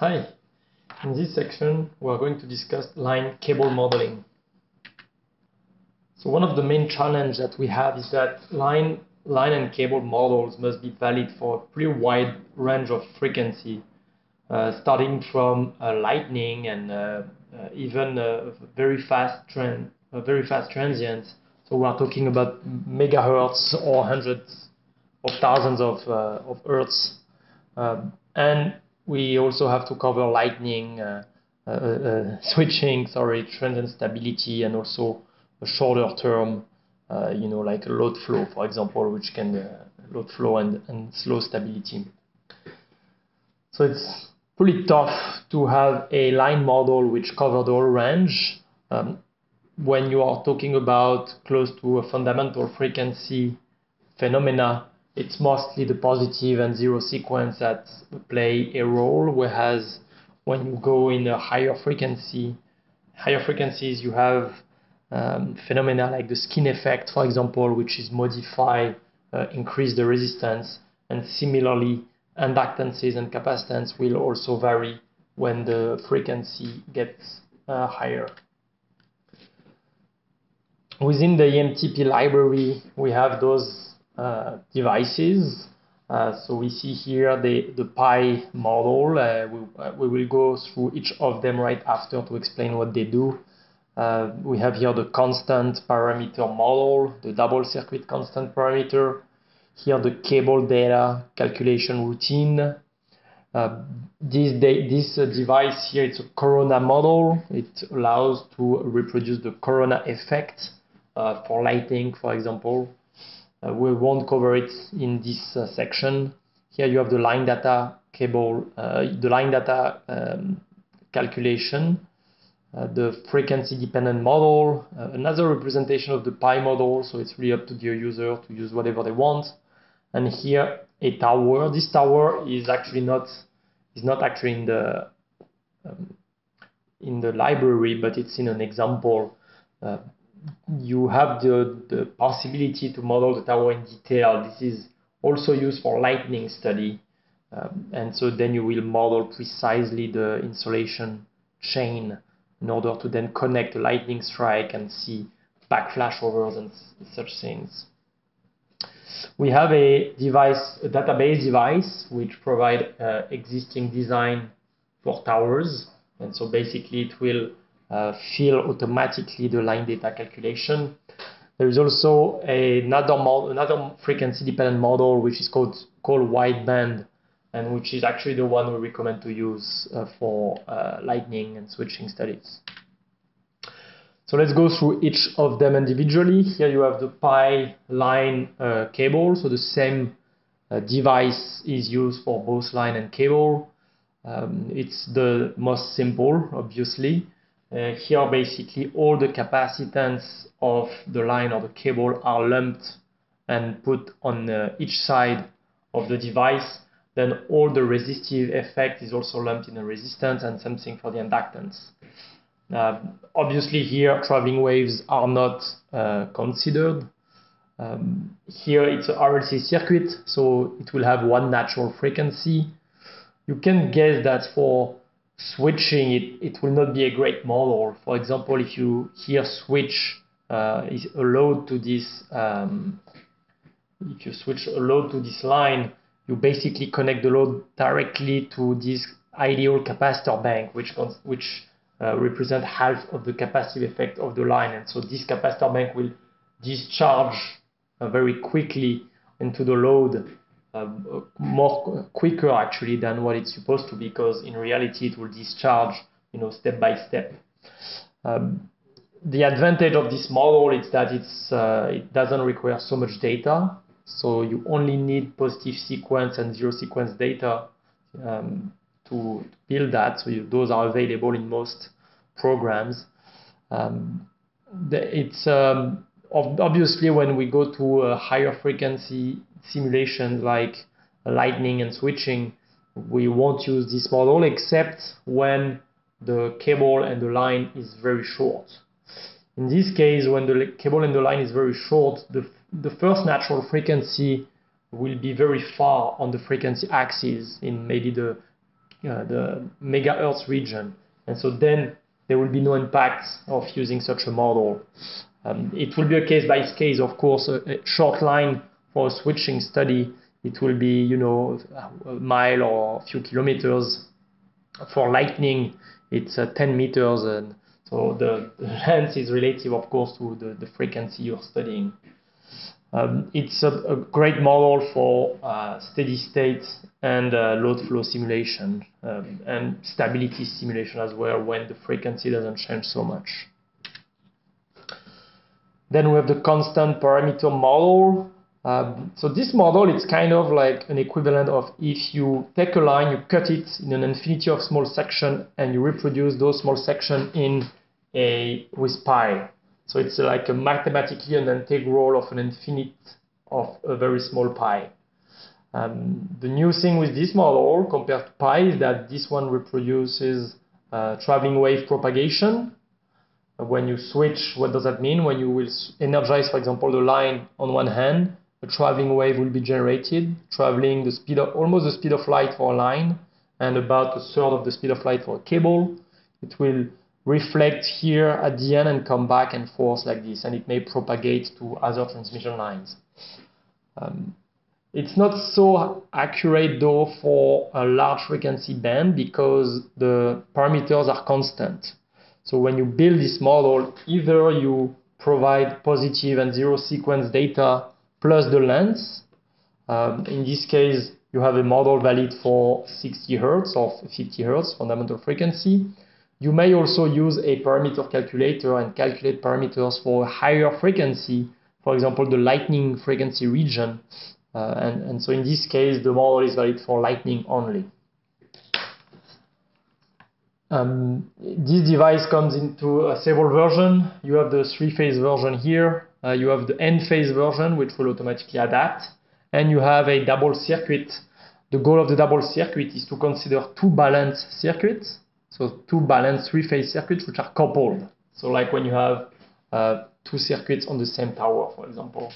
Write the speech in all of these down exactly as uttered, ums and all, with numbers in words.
Hi, in this section we are going to discuss line cable modeling. So one of the main challenges that we have is that line, line and cable models must be valid for a pretty wide range of frequency, uh, starting from uh, lightning and uh, uh, even uh, very fast trend, uh, very fast transients. So we are talking about megahertz or hundreds of thousands of uh, of hertz, um, and we also have to cover lightning, uh, uh, uh, switching, sorry, transient stability, and also a shorter term, uh, you know, like load flow, for example, which can uh, load flow and, and slow stability. So it's pretty tough to have a line model which covers the whole range. Um, when you are talking about close to a fundamental frequency phenomena, it's mostly the positive and zero sequence that play a role, whereas when you go in a higher frequency, higher frequencies, you have um, phenomena like the skin effect, for example, which is modify, uh, increase the resistance, and similarly, inductances and capacitance will also vary when the frequency gets uh, higher. Within the E M T P library, we have those Uh, devices. Uh, so we see here the, the Pi model. Uh, we, uh, we will go through each of them right after to explain what they do. Uh, we have here the constant parameter model, the double circuit constant parameter, here the cable data calculation routine. Uh, this this uh, device here, it's a corona model. It allows to reproduce the corona effect uh, for lighting, for example. Uh, we won't cover it in this uh, section. Here you have the line data cable, uh, the line data um, calculation, uh, the frequency dependent model, uh, another representation of the Pi model, so it's really up to the user to use whatever they want. And here a tower. This tower is actually not is not actually in the um, in the library, but it's in an example. Uh, You have the, the possibility to model the tower in detail. This is also used for lightning study. Um, and so then you will model precisely the insulation chain in order to then connect the lightning strike and see backflash overs and such things. We have a device, a database device, which provide uh, existing design for towers. And so basically it will Uh, fill automatically the line data calculation. There is also a, another model, another frequency dependent model, which is called called wideband, and which is actually the one we recommend to use uh, for uh, lightning and switching studies. So let's go through each of them individually. Here you have the Pi line uh, cable, so the same uh, device is used for both line and cable. Um, it's the most simple, obviously. Uh, here basically all the capacitance of the line or the cable are lumped and put on uh, each side of the device. Then all the resistive effect is also lumped in a resistance, and something for the inductance. Uh, obviously here traveling waves are not uh, considered. Um, here it's an R L C circuit, so it will have one natural frequency. You can guess that for switching, it, it will not be a great model. For example, if you here switch uh, is a load to this, um, if you switch a load to this line, you basically connect the load directly to this ideal capacitor bank, which which uh, represent half of the capacitive effect of the line, and so this capacitor bank will discharge uh, very quickly into the load. Uh, more quicker actually than what it's supposed to, because in reality it will discharge, you know, step by step. Um, the advantage of this model is that it's uh, it doesn't require so much data, so you only need positive sequence and zero sequence data um, to build that. So you, those are available in most programs. Um, it's um, obviously when we go to a higher frequency simulations like lightning and switching, we won't use this model except when the cable and the line is very short. In this case, when the cable and the line is very short, the, the first natural frequency will be very far on the frequency axis in maybe the uh, the megahertz region. And so then there will be no impact of using such a model. Um, it will be a case by case, of course. A, a short line for a switching study, it will be, you know, a mile or a few kilometers. For lightning, it's uh, ten meters, and so the length is relative, of course, to the, the frequency you're studying. Um, it's a, a great model for uh, steady state and uh, load flow simulation, um, and stability simulation as well, when the frequency doesn't change so much. Then we have the constant parameter model. Um, so this model, it's kind of like an equivalent of if you take a line, you cut it in an infinity of small sections, and you reproduce those small sections in a with pi. So it's like a mathematically an integral of an infinite of a very small pi. Um, the new thing with this model compared to pi is that this one reproduces uh, traveling wave propagation. When you switch, what does that mean? When you will energize, for example, the line on one hand, a traveling wave will be generated, traveling the speed of almost the speed of light for a line, and about a third of the speed of light for a cable. It will reflect here at the end and come back and forth like this, and it may propagate to other transmission lines. Um, it's not so accurate though for a large frequency band, because the parameters are constant. So when you build this model, either you provide positive and zero sequence data plus the length. Um, in this case, you have a model valid for sixty hertz or fifty hertz fundamental frequency. You may also use a parameter calculator and calculate parameters for a higher frequency, for example, the lightning frequency region. Uh, and, and so in this case, the model is valid for lightning only. Um, this device comes into uh, several versions. You have the three-phase version here. Uh, you have the N-phase version, which will automatically adapt. And you have a double circuit. The goal of the double circuit is to consider two balanced circuits. So two balanced three-phase circuits, which are coupled. So like when you have uh, two circuits on the same tower, for example.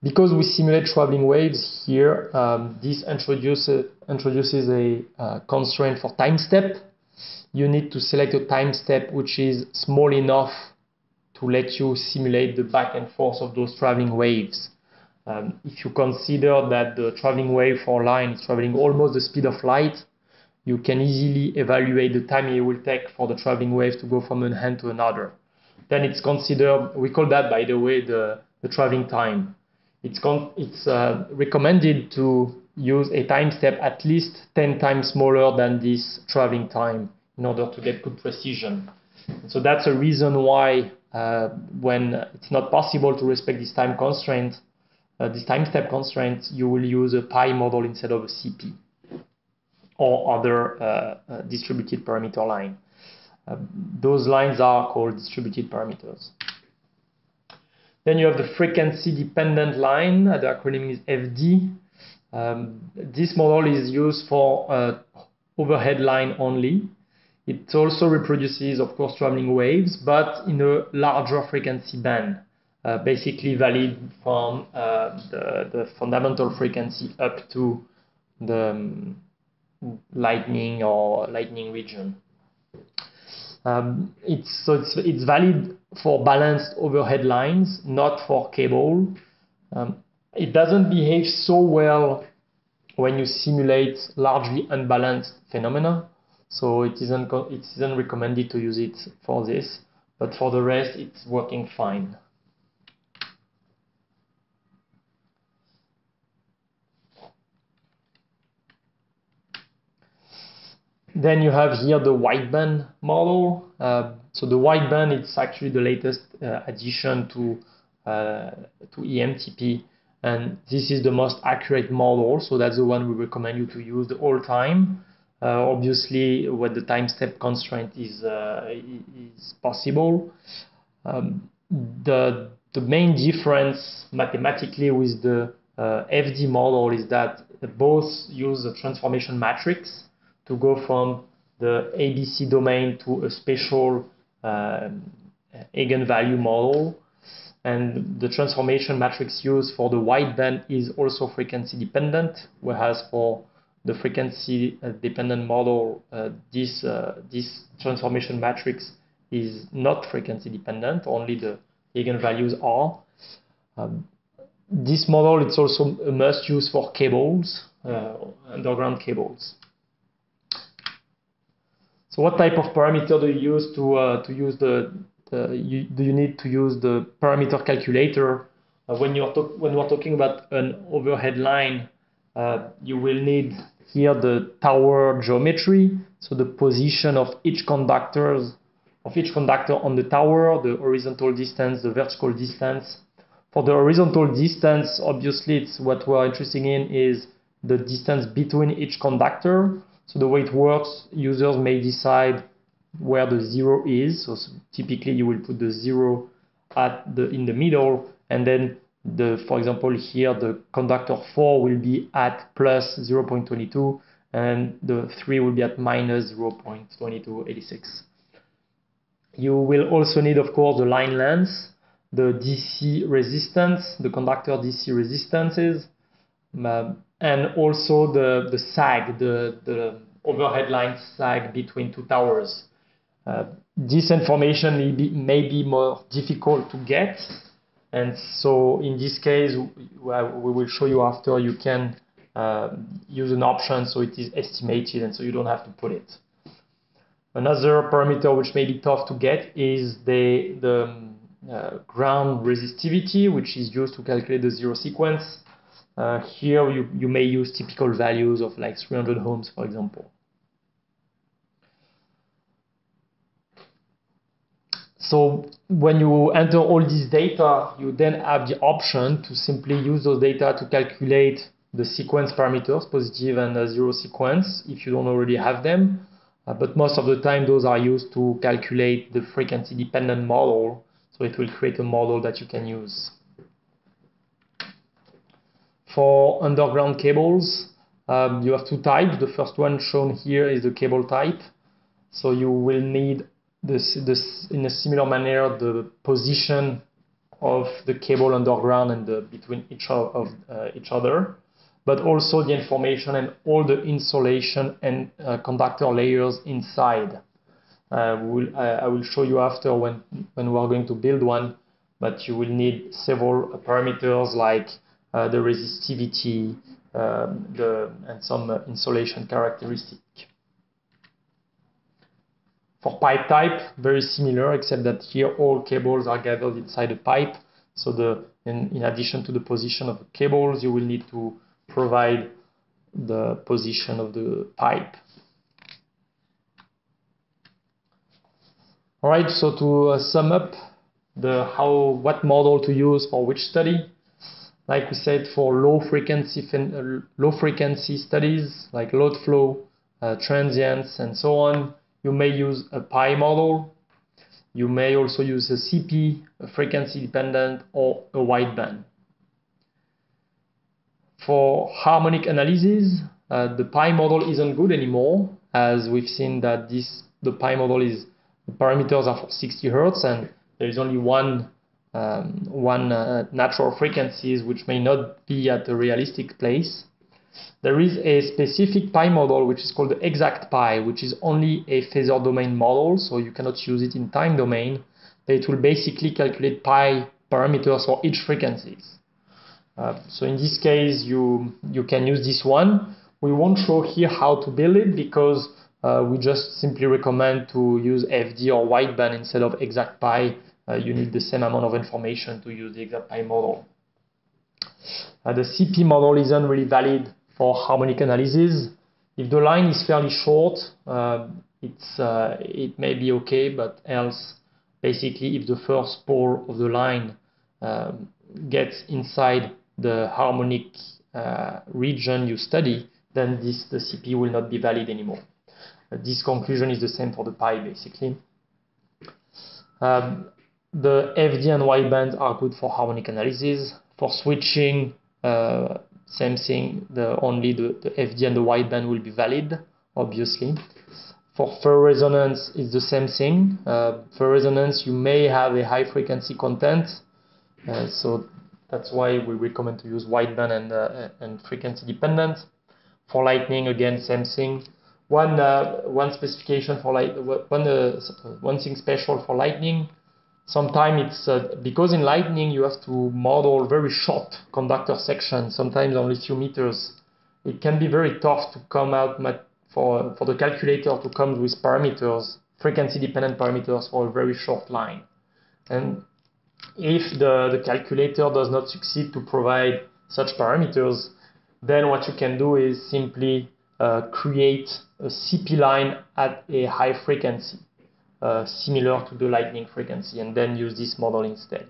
Because we simulate traveling waves here, um, this introduce, uh, introduces a uh, constraint for time step. You need to select a time step which is small enough to let you simulate the back and forth of those traveling waves. Um, if you consider that the traveling wave for line is traveling almost the speed of light, you can easily evaluate the time it will take for the traveling wave to go from one hand to another. Then it's considered, we call that, by the way, the, the traveling time. It's, con it's uh, recommended to use a time step at least ten times smaller than this traveling time in order to get good precision. And so that's a reason why uh, when it's not possible to respect this time constraint, uh, this time step constraint, you will use a Pi model instead of a C P or other uh, uh, distributed parameter line. Uh, those lines are called distributed parameters. Then you have the frequency-dependent line. The acronym is F D. Um, this model is used for uh, overhead line only. It also reproduces, of course, traveling waves, but in a larger frequency band, uh, basically valid from uh, the, the fundamental frequency up to the um, lightning or lightning region. Um, it's, so it's, it's valid for balanced overhead lines, not for cable. Um, it doesn't behave so well when you simulate largely unbalanced phenomena, so it isn't, it isn't recommended to use it for this, but for the rest it's working fine. Then you have here the wideband model. Uh, so the wideband, it's actually the latest uh, addition to, uh, to E M T P. And this is the most accurate model. So that's the one we recommend you to use the whole time. Uh, obviously, when the time step constraint is, uh, is possible. Um, the, the main difference mathematically with the uh, F D model is that both use the transformation matrix to go from the A B C domain to a special uh, eigenvalue model. And the transformation matrix used for the wideband is also frequency dependent, whereas for the frequency dependent model, uh, this, uh, this transformation matrix is not frequency dependent, only the eigenvalues are. Um, this model is also a must use for cables, uh, underground cables. So what type of parameter do you use to, uh, to use the, the you, do you need to use the parameter calculator? Uh, when you're when we're talking about an overhead line, uh, you will need here the tower geometry, so the position of each conductors of each conductor on the tower, the horizontal distance, the vertical distance. For the horizontal distance, obviously, it's what we're interested in is the distance between each conductor. So the way it works, users may decide where the zero is. So typically, you will put the zero at the in the middle. And then, the, for example, here the conductor four will be at plus zero point two two, and the three will be at minus zero point two two eight six. You will also need, of course, the line length, the D C resistance, the conductor D C resistances, um, and also the, the sag, the, the overhead line sag between two towers. Uh, this information may be, may be more difficult to get. And so in this case, we will show you after, you can uh, use an option so it is estimated and so you don't have to put it. Another parameter which may be tough to get is the, the uh, ground resistivity, which is used to calculate the zero sequence. Uh, here you, you may use typical values of like three hundred ohms, for example. So when you enter all this data, you then have the option to simply use those data to calculate the sequence parameters, positive and uh, zero sequence, if you don't already have them. Uh, but most of the time, those are used to calculate the frequency-dependent model. So it will create a model that you can use. For underground cables, um, you have two types. The first one shown here is the cable type. So you will need This, this, in a similar manner, the position of the cable underground and the, between each of uh, each other, but also the information and all the insulation and uh, conductor layers inside. Uh, we'll, I, I will show you after when when we are going to build one, but you will need several parameters like uh, the resistivity, uh, the and some uh, insulation characteristic. For pipe type, very similar, except that here all cables are gathered inside a pipe. So the, in, in addition to the position of the cables, you will need to provide the position of the pipe. All right, so to uh, sum up the how what model to use for which study, like we said, for low frequency, low frequency studies like load flow, uh, transients, and so on, you may use a Pi model. You may also use a C P, a frequency dependent, or a wideband. For harmonic analysis, uh, the Pi model isn't good anymore, as we've seen that this the Pi model is the parameters are for sixty hertz, and there is only one um, one uh, natural frequencies which may not be at a realistic place. There is a specific Pi model which is called the exact Pi, which is only a phasor domain model, so you cannot use it in time domain. It will basically calculate Pi parameters for each frequencies. Uh, so in this case, you, you can use this one. We won't show here how to build it because uh, we just simply recommend to use F D or wideband instead of exact Pi. Uh, you need the same amount of information to use the exact Pi model. Uh, the C P model isn't really valid for harmonic analysis. If the line is fairly short, uh, it's, uh, it may be okay, but else, basically, if the first pole of the line uh, gets inside the harmonic uh, region you study, then this, the C P will not be valid anymore. Uh, this conclusion is the same for the Pi, basically. Um, the F D and widebands are good for harmonic analysis. For switching, uh, same thing, the, only the, the F D and the wideband will be valid, obviously. For ferroresonance, it's the same thing. Uh, ferroresonance, you may have a high frequency content, uh, so that's why we recommend to use wideband and, uh, and frequency dependent. for lightning, again, same thing. One uh, one specification for light, one uh, one thing special for lightning. Sometimes it's uh, because in lightning you have to model very short conductor sections, sometimes only few meters. It can be very tough to come out for for the calculator to come with parameters, frequency dependent parameters for a very short line. And if the, the calculator does not succeed to provide such parameters, then what you can do is simply uh, create a C P line at a high frequency, uh, similar to the lightning frequency, and then use this model instead.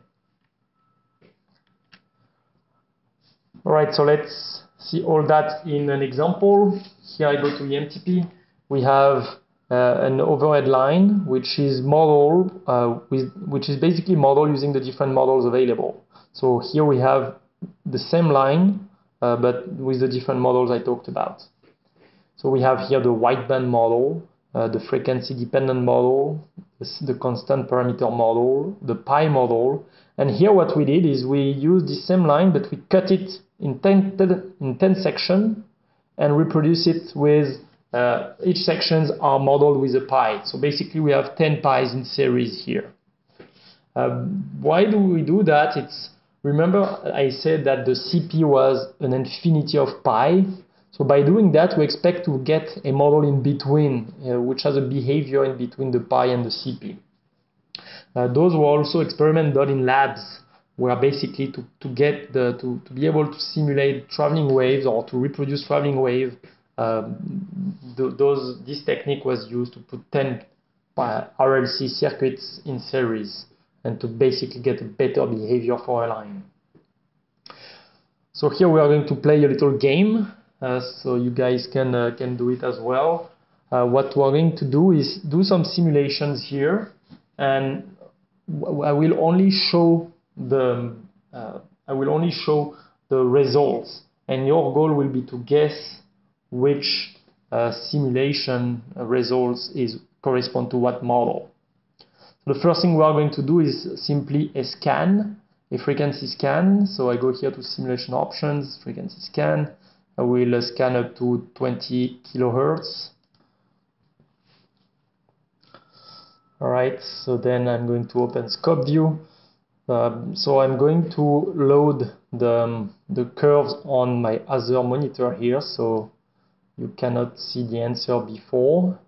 All right, so let's see all that in an example. Here I go to E M T P. We have Uh, an overhead line, which is model, uh, with, which is basically model using the different models available. So here we have the same line, uh, but with the different models I talked about. So we have here the wideband model, uh, the frequency-dependent model, the constant parameter model, the Pi model, and here what we did is we used the same line, but we cut it in ten, ten, in ten sections and reproduce it with Uh, each sections are modeled with a pi. So basically we have ten pi's in series here. Um, why do we do that? It's, remember I said that the C P was an infinity of pi. So by doing that we expect to get a model in between, uh, which has a behavior in between the pi and the C P. Uh, those were also experiments done in labs, where basically to, to get the, to, to be able to simulate traveling waves or to reproduce traveling wave. Um, th those this technique was used to put ten uh, R L C circuits in series and to basically get a better behavior for a line. So here we are going to play a little game, uh, so you guys can uh, can do it as well. Uh, what we're going to do is do some simulations here, and I will only show the uh, I will only show the results, and your goal will be to guess which uh, simulation results is correspond to what model. The first thing we are going to do is simply a scan, a frequency scan. So I go here to simulation options, frequency scan. I will uh, scan up to twenty kilohertz. All right, so then I'm going to open scope view. Um, so I'm going to load the, um, the curves on my other monitor here. So you cannot see the answer before.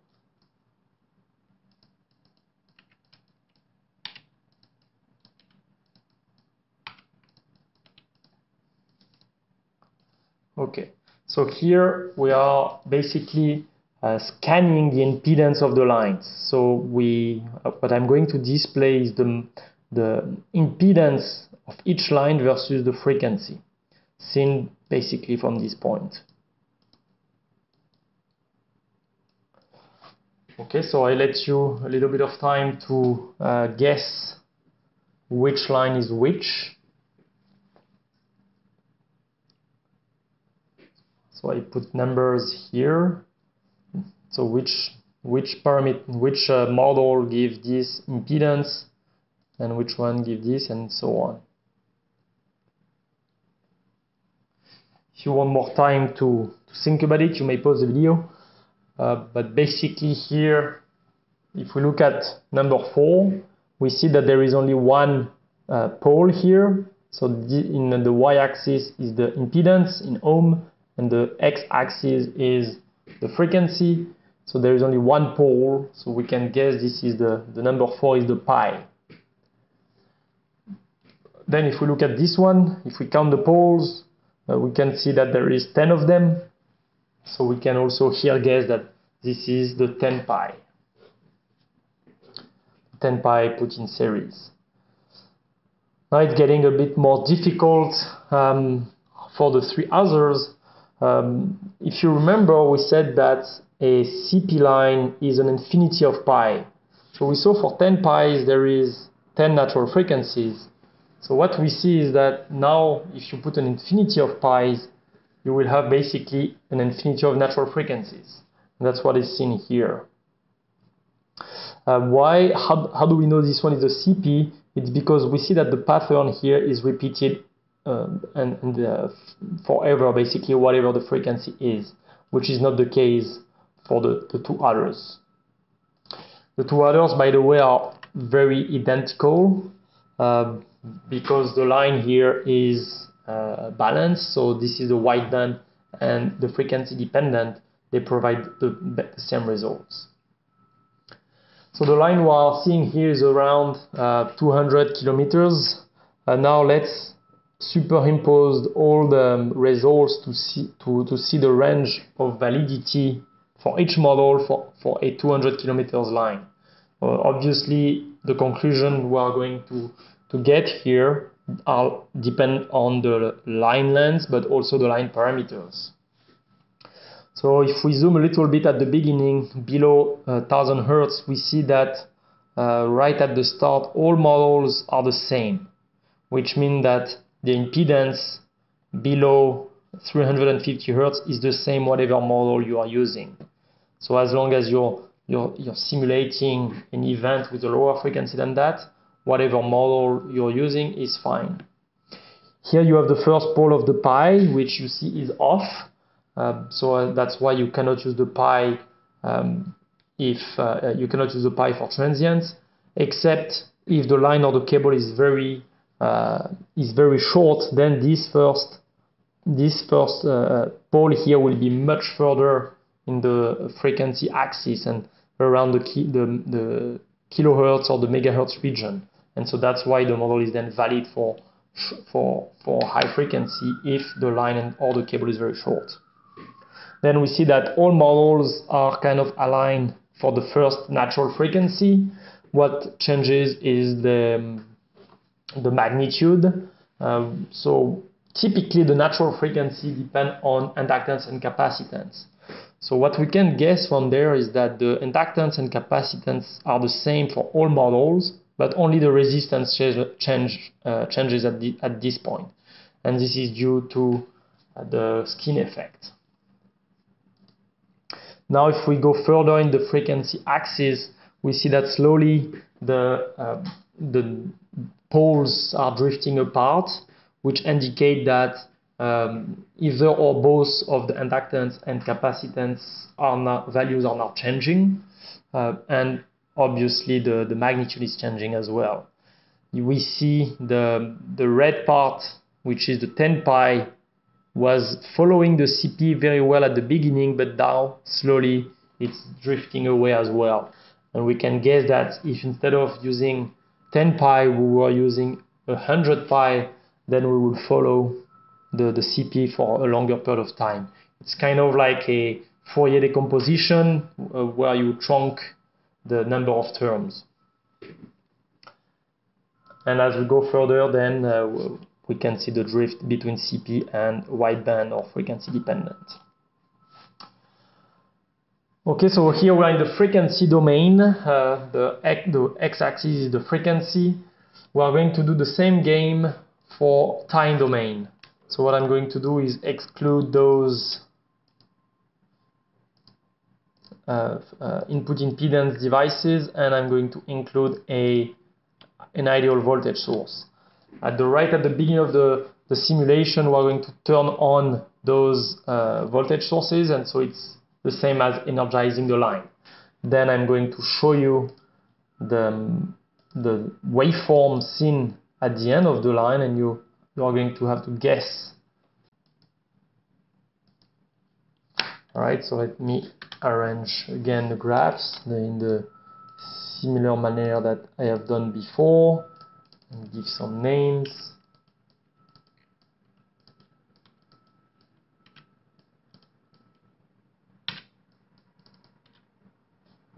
Okay, so here we are basically uh, scanning the impedance of the lines. So we, uh, what I'm going to display is the, the impedance of each line versus the frequency, seen basically from this point. Okay, so I let you a little bit of time to uh, guess which line is which. So I put numbers here. So which which parameter, which uh, model gives this impedance, and which one gives this, and so on. If you want more time to, to think about it, you may pause the video. Uh, but basically here, if we look at number four, we see that there is only one uh, pole here. So the, in the y-axis is the impedance in ohm, and the x-axis is the frequency. So there is only one pole, so we can guess this is the, the number four is the pi. Then if we look at this one, if we count the poles, uh, we can see that there is ten of them. So we can also here guess that this is the ten pi. ten pi put in series. Now it's getting a bit more difficult um, for the three others. Um, if you remember, we said that a C P line is an infinity of pi. So we saw for ten pi's there is ten natural frequencies. So what we see is that now if you put an infinity of pi's, you will have basically an infinity of natural frequencies. And that's what is seen here. Uh, why? How, how do we know this one is a C P? It's because we see that the pattern here is repeated um, and, and uh, forever, basically, whatever the frequency is. which is not the case for the, the two others. The two others, by the way, are very identical uh, because the line here is uh, balanced. So this is the wideband and the frequency dependent. They provide the, the same results. So the line we are seeing here is around uh, two hundred kilometers. And now let's superimpose all the results to see to, to see the range of validity for each model for, for a two hundred kilometers line. Uh, obviously, the conclusion we are going to, to get here are depend on the line length, but also the line parameters. So if we zoom a little bit at the beginning, below uh, one thousand hertz, we see that uh, right at the start, all models are the same, which means that the impedance below three hundred fifty hertz is the same whatever model you are using. So as long as you're, you're, you're simulating an event with a lower frequency than that, whatever model you're using is fine. Here you have the first pole of the pi, which you see is off. Uh, so uh, that's why you cannot use the pi um, if uh, you cannot use the pi for transients, except if the line or the cable is very uh, is very short. Then this first this first uh, pole here will be much further in the frequency axis and around the ki the, the kilohertz or the megahertz region. And so that's why the model is then valid for for for high frequency if the line and or the cable is very short. Then we see that all models are kind of aligned for the first natural frequency. What changes is the, the magnitude. Um, so typically the natural frequency depends on inductance and capacitance. So what we can guess from there is that the inductance and capacitance are the same for all models, but only the resistance change, change, uh, changes at, the, at this point. And this is due to uh, the skin effect. Now, if we go further in the frequency axis, we see that slowly the, uh, the poles are drifting apart, which indicate that um, either or both of the inductance and capacitance are not, values are not changing. Uh, and obviously, the, the magnitude is changing as well. We see the, the red part, which is the ten pi, was following the C P very well at the beginning, but now slowly it's drifting away as well. And we can guess that if instead of using ten pi, we were using one hundred pi, then we will follow the, the C P for a longer period of time. It's kind of like a Fourier decomposition uh, where you trunk the number of terms. And as we go further, then uh, we'll we can see the drift between C P and wideband or frequency dependent. Okay, so here we are in the frequency domain. Uh, the the x-axis is the frequency. We are going to do the same game for time domain. So what I'm going to do is exclude those uh, uh, input impedance devices, and I'm going to include a an ideal voltage source. At the right at the beginning of the, the simulation, we're going to turn on those uh, voltage sources, and so it's the same as energizing the line. Then I'm going to show you the, the waveform seen at the end of the line, and you, you are going to have to guess. Alright, so let me arrange again the graphs in the similar manner that I have done before. And give some names.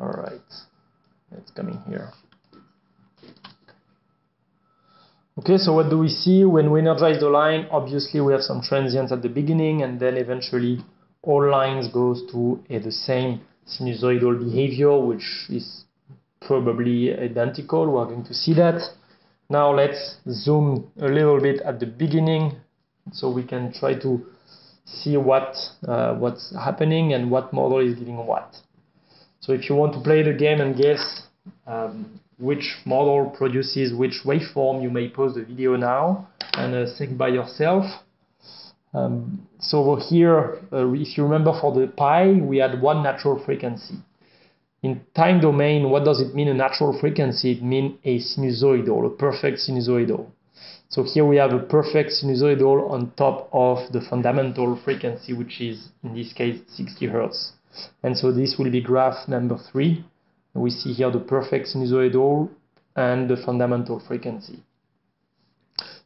All right, it's coming here. Okay, so what do we see when we energize the line? Obviously, we have some transients at the beginning, and then eventually all lines goes to uh, the same sinusoidal behavior, which is probably identical. We are going to see that. Now let's zoom a little bit at the beginning, so we can try to see what uh, what's happening and what model is giving what. So if you want to play the game and guess um, which model produces which waveform, you may pause the video now and uh, think by yourself. Um, so here, uh, if you remember for the pi, we had one natural frequency. In time domain, what does it mean, a natural frequency? It means a sinusoidal, a perfect sinusoidal. So here we have a perfect sinusoidal on top of the fundamental frequency, which is, in this case, sixty hertz. And so this will be graph number three. We see here the perfect sinusoidal and the fundamental frequency.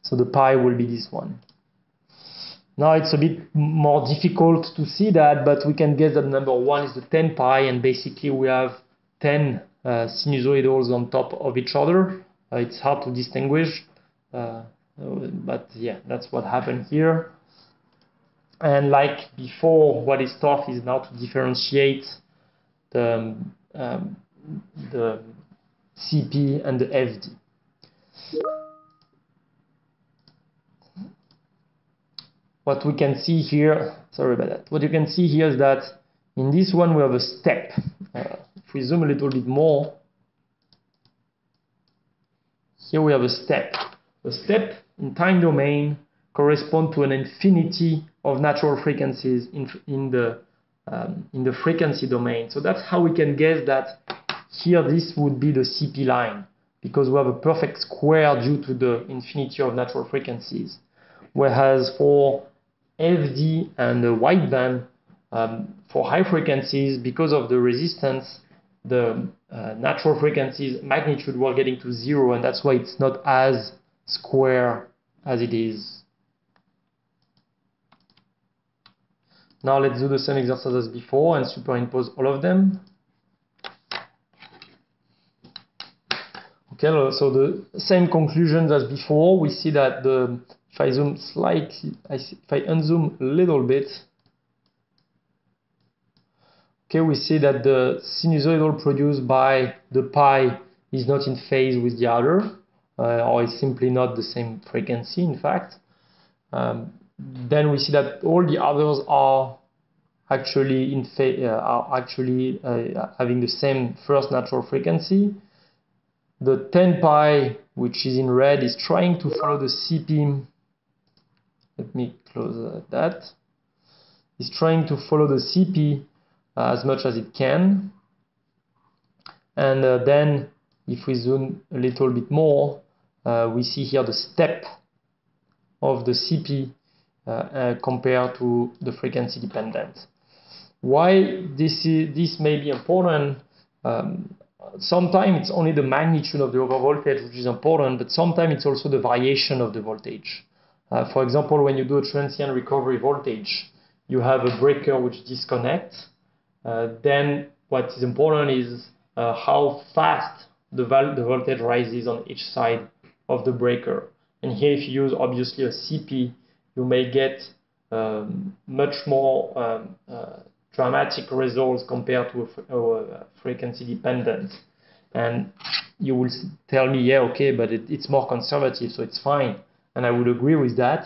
So the pi will be this one. Now it's a bit more difficult to see that, but we can guess that number one is the ten pi, and basically we have ten uh, sinusoidals on top of each other. Uh, it's hard to distinguish, uh, but yeah, that's what happened here. And like before, what is tough is now to differentiate the, um, the C P and the F D. What we can see here, sorry about that, what you can see here is that in this one we have a step. Uh, if we zoom a little bit more, here we have a step. A step in time domain corresponds to an infinity of natural frequencies in, in, the, um, in the frequency domain. So that's how we can guess that here this would be the C P line, because we have a perfect square due to the infinity of natural frequencies. Whereas for F D and the wideband, um, for high frequencies, because of the resistance, the uh, natural frequencies magnitude were getting to zero, and that's why it's not as square as it is. Now let's do the same exercise as before and superimpose all of them. Okay, so the same conclusions as before. We see that the If I zoom slightly, if I unzoom a little bit, okay, we see that the sinusoidal produced by the pi is not in phase with the other, uh, or it's simply not the same frequency, in fact. Um, then we see that all the others are actually in uh, are actually uh, having the same first natural frequency. The ten pi, which is in red, is trying to follow the C P. Let me close that. It's trying to follow the C P uh, as much as it can. And uh, then, if we zoom a little bit more, uh, we see here the step of the C P uh, uh, compared to the frequency dependent. Why this, is, this may be important, um, sometimes it's only the magnitude of the overall voltage which is important, but sometimes it's also the variation of the voltage. Uh, for example, when you do a transient recovery voltage, you have a breaker which disconnects. Uh, then what is important is uh, how fast the, the voltage rises on each side of the breaker. And here, if you use obviously a C P, you may get um, much more um, uh, dramatic results compared to a, a frequency dependent. And you will tell me, yeah, okay, but it, it's more conservative, so it's fine. And I would agree with that.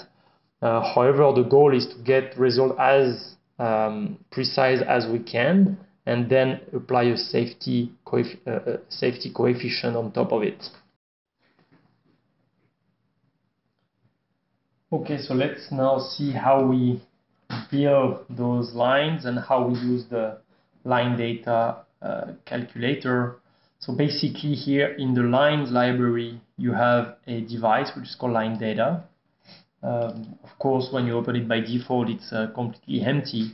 Uh, however, the goal is to get result as um, precise as we can, and then apply a safety, coef uh, safety coefficient on top of it. Okay, so let's now see how we build those lines and how we use the line data uh, calculator. So basically here in the lines library, you have a device which is called line data. Um, of course, when you open it by default, it's uh, completely empty.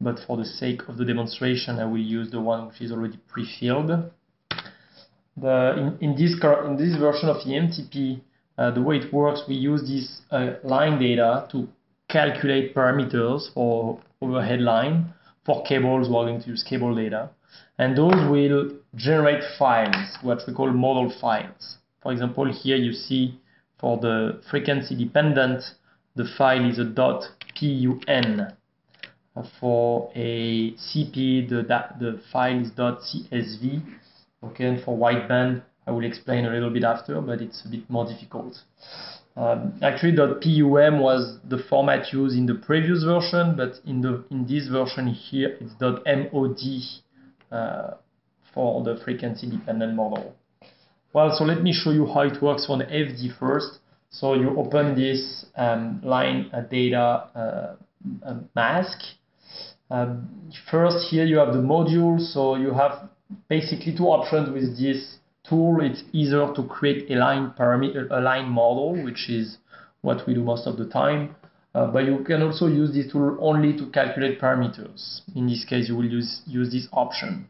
But for the sake of the demonstration, I will use the one which is already pre-filled. In, in, in this version of E M T P, uh, the way it works, we use this uh, line data to calculate parameters for overhead line. For cables, we're going to use cable data. And those will generate files, what we call model files. For example, here you see for the frequency dependent, the file is a .pun. For a C P, the, the file is .csv. Okay, and for wideband, I will explain a little bit after, but it's a bit more difficult. Um, actually, .pum was the format used in the previous version, but in, the, in this version here, it's .mod. Uh, for the frequency dependent model. Well, so let me show you how it works on F D first. So you open this um, line uh, data uh, uh, mask. Uh, first, here you have the module. So you have basically two options with this tool. It's either to create a line parameter, a line model, which is what we do most of the time. Uh, but you can also use this tool only to calculate parameters. In this case, you will use use this option.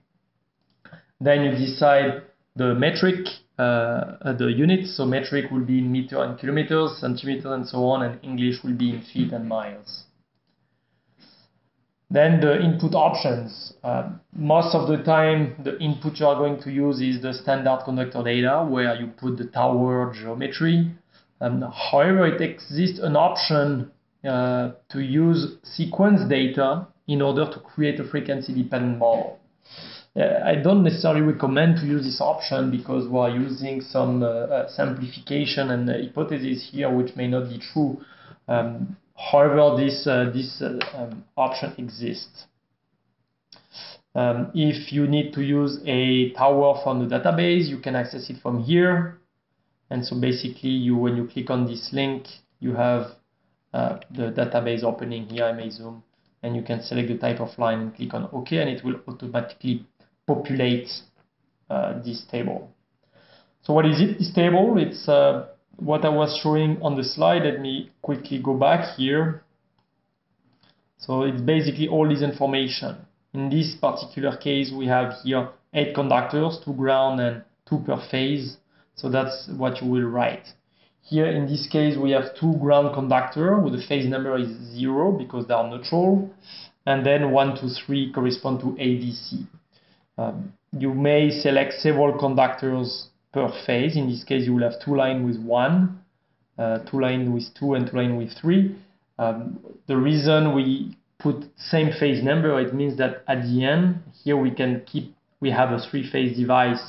Then you decide the metric, uh, the units. So metric will be in meter and kilometers, centimeters, and so on. And English will be in feet and miles. Then the input options. Uh, most of the time, the input you are going to use is the standard conductor data, where you put the tower geometry. Um, however, it exists an option uh, to use sequence data in order to create a frequency-dependent model. Uh, I don't necessarily recommend to use this option because we are using some uh, uh, simplification and uh, hypothesis here, which may not be true. Um, However, this, uh, this uh, um, option exists. Um, if you need to use a tower from the database, you can access it from here. And so basically, you when you click on this link, you have uh, the database opening here. I may zoom. And you can select the type of line and click on OK, and it will automatically populate uh, this table. So what is it, this table? It's uh, what I was showing on the slide. Let me quickly go back here. So it's basically all this information. In this particular case, we have here eight conductors, two ground and two per phase. So that's what you will write. Here in this case, we have two ground conductors where the phase number is zero because they are neutral. And then one, two, three correspond to A B C. Um, you may select several conductors per phase. In this case, you will have two lines with one, uh, two lines with two, and two lines with three. Um, the reason we put same phase number, it means that at the end, here we can keep, we have a three-phase device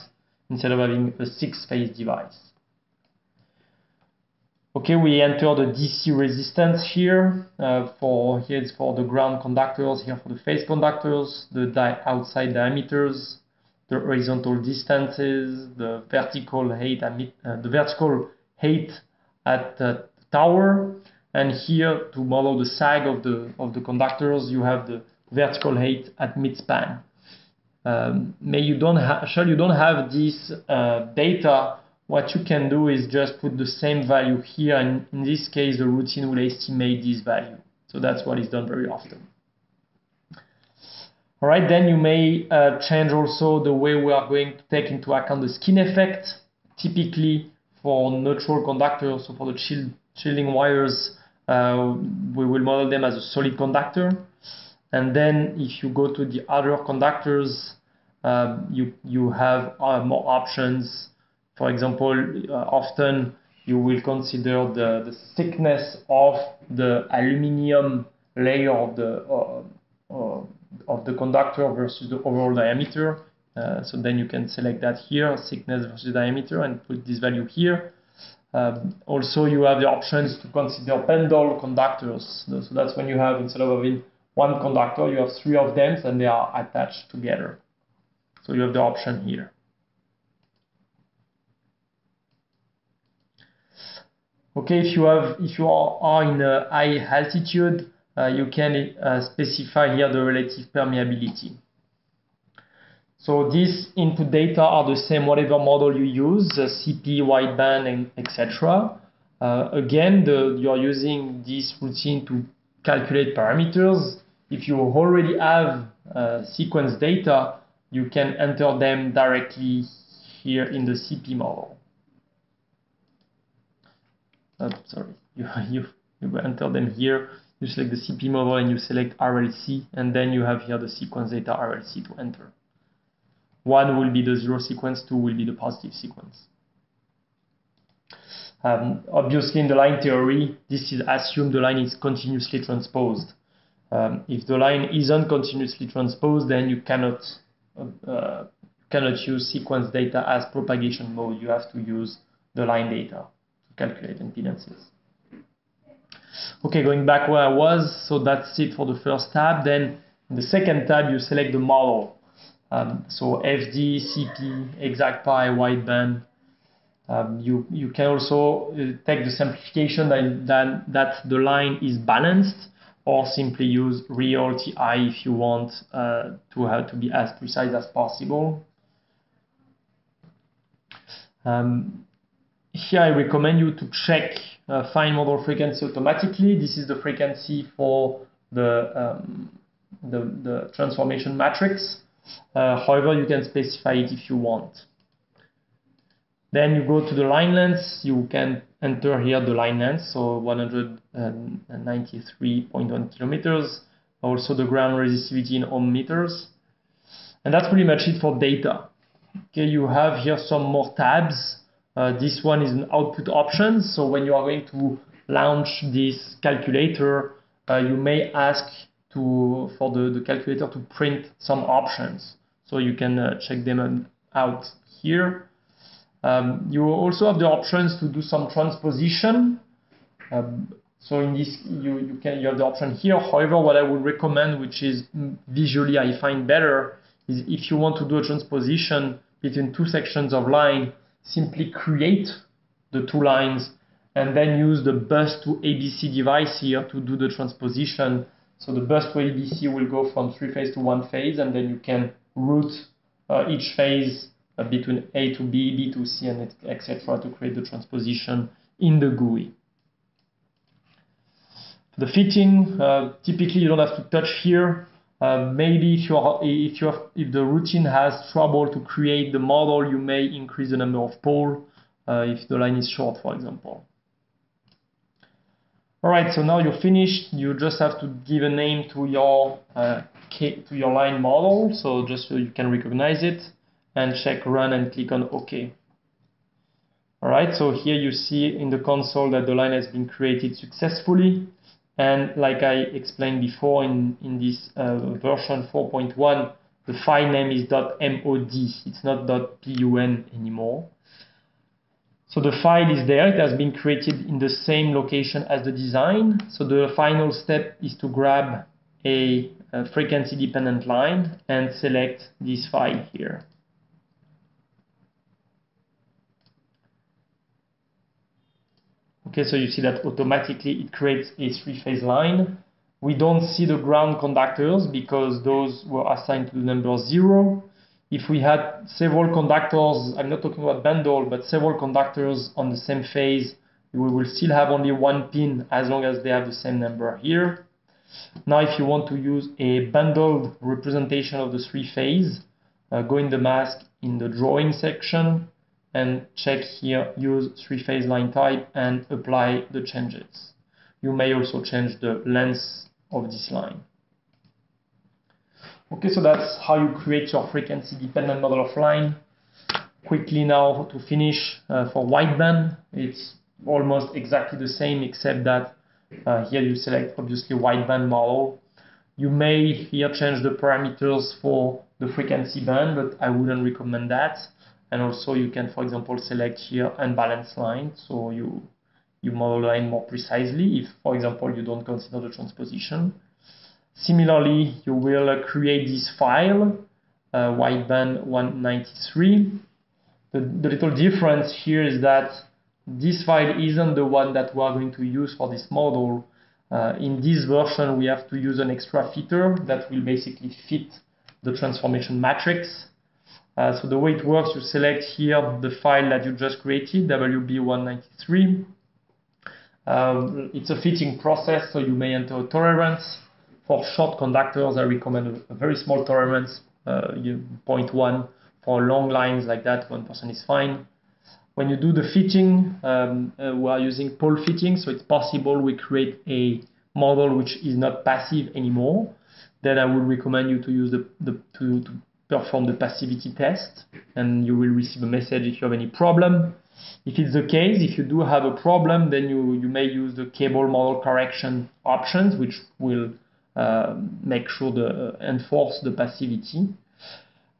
instead of having a six-phase device. Okay, we enter the D C resistance here. Uh, for here, it's for the ground conductors, here for the phase conductors, the di outside diameters, the horizontal distances, the vertical height, uh, the vertical height at the tower, and here to model the sag of the of the conductors, you have the vertical height at midspan. Um, may you don't shall you don't have this uh, data. What you can do is just put the same value here, and in this case, the routine will estimate this value. So that's what is done very often. All right, then you may uh, change also the way we are going to take into account the skin effect. Typically for neutral conductors, so for the shield, shielding wires, uh, we will model them as a solid conductor. And then if you go to the other conductors, uh, you, you have uh, more options. For example, uh, often you will consider the, the thickness of the aluminum layer of the uh, uh, of the conductor versus the overall diameter. Uh, so then you can select that here, thickness versus diameter, and put this value here. Um, also, you have the options to consider bundle conductors. So that's when you have, instead of having one conductor, you have three of them and they are attached together. So you have the option here. Okay, if you have, if you are, are in a high altitude, Uh, you can uh, specify here the relative permeability. So these input data are the same whatever model you use, uh, C P, wideband, and et cetera. Uh, again, the, you are using this routine to calculate parameters. If you already have uh, sequence data, you can enter them directly here in the C P model. Oh, sorry, you, you, you enter them here. You select the C P model and you select R L C, and then you have here the sequence data R L C to enter. One will be the zero sequence, two will be the positive sequence. Um, obviously, in the line theory, this is assumed the line is continuously transposed. Um, if the line isn't continuously transposed, then you cannot, uh, cannot use sequence data as propagation mode. You have to use the line data to calculate impedances. Okay, going back where I was, so that's it for the first tab. Then in the second tab, you select the model. Um, so F D, C P, exact pi, wideband. Um, you, you can also take the simplification that, that, that the line is balanced, or simply use real T I if you want uh, to have to be as precise as possible. Um, here I recommend you to check uh, fine model frequency automatically. This is the frequency for the, um, the, the transformation matrix. Uh, however, you can specify it if you want. Then you go to the line length. You can enter here the line length, so one hundred ninety-three point one kilometers. Also the ground resistivity in ohm meters. And that's pretty much it for data. Okay, you have here some more tabs. Uh, this one is an output option. So when you are going to launch this calculator, uh, you may ask to for the, the calculator to print some options. So you can uh, check them out here. Um, you also have the options to do some transposition. Um, so in this, you, you can you have the option here. However, what I would recommend, which is visually I find better, is if you want to do a transposition between two sections of line, simply create the two lines and then use the bus to A B C device here to do the transposition. So the bus to A B C will go from three phase to one phase, and then you can route uh, each phase Uh, between A to B, B to C, and et cetera to create the transposition in the G U I. The fitting, uh, typically you don't have to touch here. Uh, maybe if you are, if you have, if the routine has trouble to create the model, you may increase the number of poles uh, if the line is short, for example. All right, so now you're finished. You just have to give a name to your uh, to your line model, so just so you can recognize it. And check run and click on OK. All right, so here you see in the console that the line has been created successfully. And like I explained before, in, in this uh, version four point one, the file name is .mod, it's not .pun anymore. So the file is there, it has been created in the same location as the design. So the final step is to grab a, a frequency-dependent line and select this file here. Okay, so you see that automatically it creates a three-phase line. We don't see the ground conductors because those were assigned to the number zero. If we had several conductors, I'm not talking about bundle, but several conductors on the same phase, we will still have only one pin as long as they have the same number here. Now, if you want to use a bundled representation of the three-phase, uh, go in the mask in the drawing section, and check here, use three-phase line type and apply the changes. You may also change the length of this line. Okay, so that's how you create your frequency-dependent model of line. Quickly now to finish uh, for wideband, it's almost exactly the same except that uh, here you select obviously wideband model. You may here change the parameters for the frequency band, but I wouldn't recommend that. And also you can, for example, select here unbalanced line, so you, you model line more precisely if, for example, you don't consider the transposition. Similarly, you will create this file, uh, wideband one ninety-three. The, the little difference here is that this file isn't the one that we are going to use for this model. Uh, in this version, we have to use an extra feature that will basically fit the transformation matrix. Uh, so the way it works, you select here the file that you just created, W B one ninety-three. Um, it's a fitting process, so you may enter a tolerance. For short conductors, I recommend a very small tolerance, uh, zero point one. For long lines like that, one person is fine. When you do the fitting, um, uh, we are using pole fitting, so it's possible we create a model which is not passive anymore. Then I would recommend you to use the, the to, to perform the passivity test, and you will receive a message if you have any problem. If it's the case, if you do have a problem, then you, you may use the cable model correction options, which will uh, make sure the uh, enforce the passivity.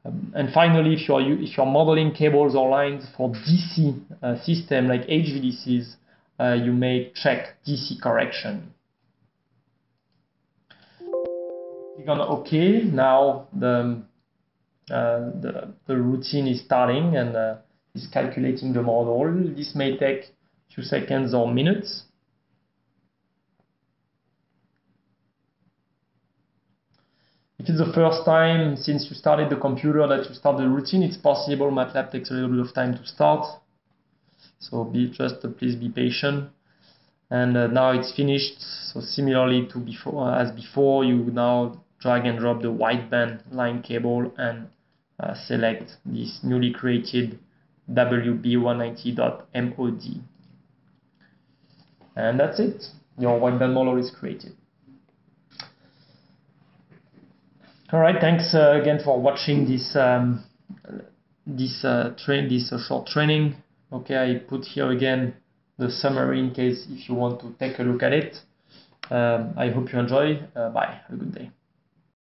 Um, and finally, if you're if you're modeling cables or lines for D C uh, system like H V D Cs, uh, you may check D C correction. Click on OK. Now the Um, Uh, the, the routine is starting, and uh, is calculating the model. This may take a few seconds or minutes. If it's the first time since you started the computer that you start the routine, it's possible MATLAB takes a little bit of time to start. So be just uh, please be patient. And uh, now it's finished. So similarly to before, uh, as before, you now drag and drop the wideband line cable and uh, select this newly created W B one ninety dot M O D. And that's it. Your wideband model is created. All right. Thanks uh, again for watching this um, this uh, train this uh, short training. Okay, I put here again the summary in case if you want to take a look at it. Um, I hope you enjoy. Uh, bye. Have a good day.